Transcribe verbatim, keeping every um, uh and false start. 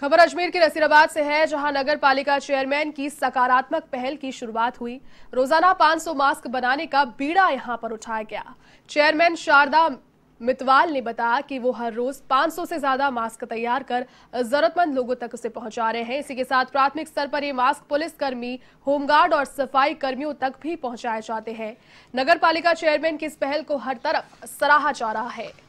खबर अजमेर के नसीराबाद से है, जहां नगर पालिका चेयरमैन की सकारात्मक पहल की शुरुआत हुई। रोजाना पाँच सौ मास्क बनाने का बीड़ा यहां पर उठाया गया। चेयरमैन शारदा मितवाल ने बताया कि वो हर रोज पाँच सौ से ज्यादा मास्क तैयार कर जरूरतमंद लोगों तक उसे पहुंचा रहे हैं। इसी के साथ प्राथमिक स्तर पर ये मास्क पुलिसकर्मी, होमगार्ड और सफाई कर्मियों तक भी पहुंचाए जाते हैं। नगर पालिका चेयरमैन की इस पहल को हर तरफ सराहा जा रहा है।